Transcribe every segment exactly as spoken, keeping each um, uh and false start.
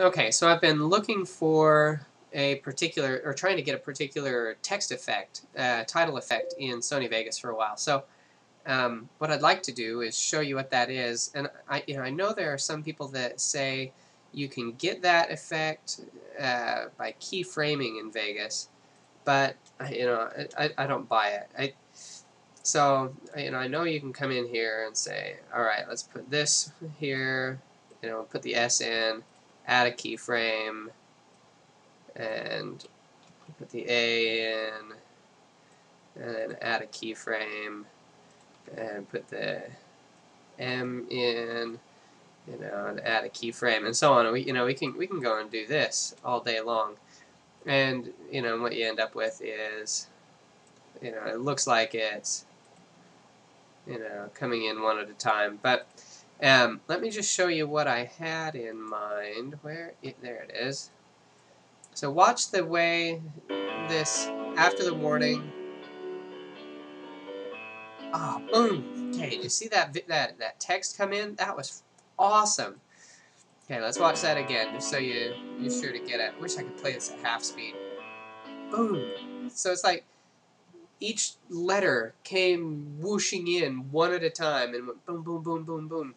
Okay, so I've been looking for a particular, or trying to get a particular text effect, uh, title effect in Sony Vegas for a while. So um, what I'd like to do is show you what that is. And I, you know, I know there are some people that say you can get that effect uh, by keyframing in Vegas, but you know, I, I don't buy it. I, so you know, I know you can come in here and say, all right, let's put this here. You know, put the S in, add a keyframe, and put the A in, and then add a keyframe, and put the M in, you know, and add a keyframe, and so on. And we, you know, we can we can go and do this all day long, and you know, what you end up with is, you know, it looks like it's, you know, coming in one at a time, but. Um, let me just show you what I had in mind. Where it, there it is. So watch the way this after the warning. Ah, oh, boom. Okay, did you see that that that text come in? That was awesome. Okay, let's watch that again, just so you you're sure to get it. I wish I could play this at half speed. Boom. So it's like each letter came whooshing in one at a time and went boom, boom, boom, boom, boom.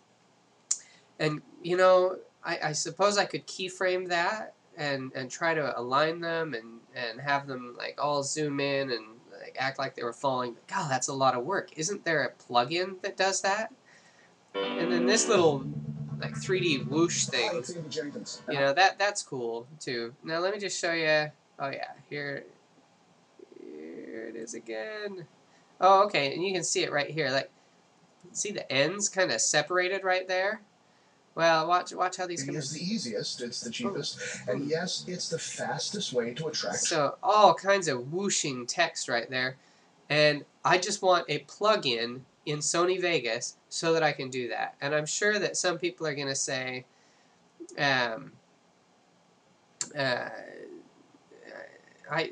And, you know, I, I suppose I could keyframe that and, and try to align them and, and have them, like, all zoom in and like, act like they were falling. But, God, that's a lot of work. Isn't there a plug-in that does that? And then this little, like, three D whoosh thing, you know, that that's cool, too. Now, let me just show you. Oh, yeah, here it is again. Oh, okay, and you can see it right here. Like, see the ends kind of separated right there. Well, watch, watch how these. It is the easiest. It's the cheapest, oh. And yes, it's the fastest way to attract. So all kinds of whooshing text right there, and I just want a plug-in in Sony Vegas so that I can do that. And I'm sure that some people are going to say, um, uh, I.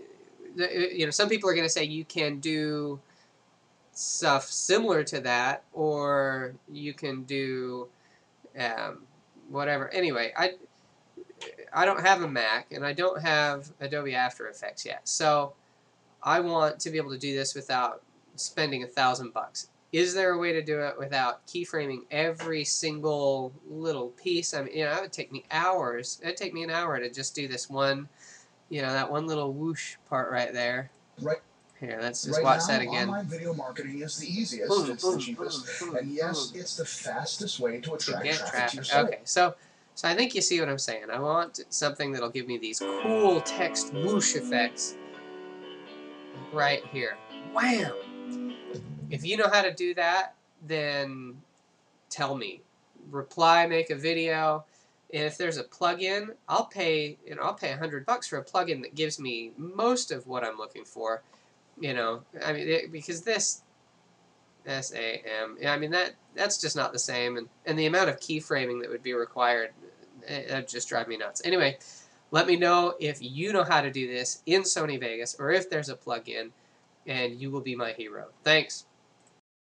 You know, some people are going to say you can do stuff similar to that, or you can do um, whatever. Anyway, I I don't have a Mac, and I don't have Adobe After Effects yet, so I want to be able to do this without spending a thousand bucks. Is there a way to do it without keyframing every single little piece? I mean, you know, it would take me hours. It'd take me an hour to just do this one. You know, that one little whoosh part right there. Right. Here, let's just right watch now, that again. Online video marketing is the easiest, boom, it's boom, the cheapest, boom, boom, and yes, boom. It's the fastest way to attract to traffic, traffic to your Okay, so, so I think you see what I'm saying. I want something that'll give me these cool text whoosh effects right here. Wham! If you know how to do that, then tell me. Reply, make a video. And if there's a plug-in, I'll pay, you know, I'll pay a hundred bucks for a plug-in that gives me most of what I'm looking for, you know. I mean, it, because this S A M, I mean that that's just not the same, and and the amount of keyframing that would be required, that'd just drive me nuts. Anyway, let me know if you know how to do this in Sony Vegas, or if there's a plug-in, and you will be my hero. Thanks.